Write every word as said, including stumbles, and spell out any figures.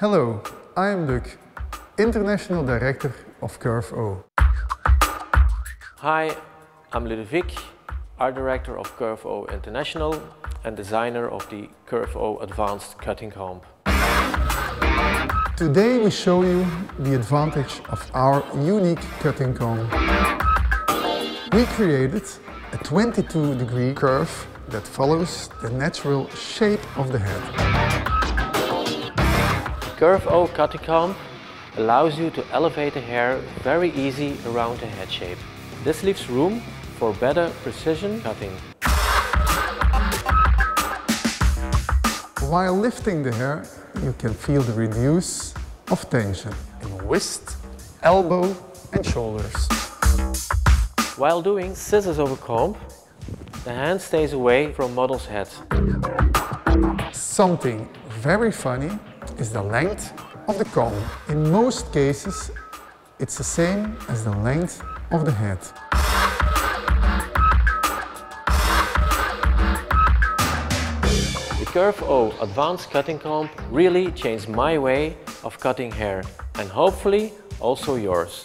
Hello, I am Luc, International Director of Curve O. Hi, I'm Ludovic, Art Director of Curve O International and designer of the Curve O Advanced Cutting Comb. Today we show you the advantage of our unique cutting comb. We created a twenty-two degree curve that follows the natural shape of the head. Curve O cutting comb allows you to elevate the hair very easy around the head shape. This leaves room for better precision cutting. While lifting the hair, you can feel the reduce of tension in wrist, elbow and shoulders. While doing scissors over comb, the hand stays away from model's head. Something very funny is the length of the comb. In most cases, it's the same as the length of the head. The Curve O Advanced Cutting Comb really changed my way of cutting hair and hopefully also yours.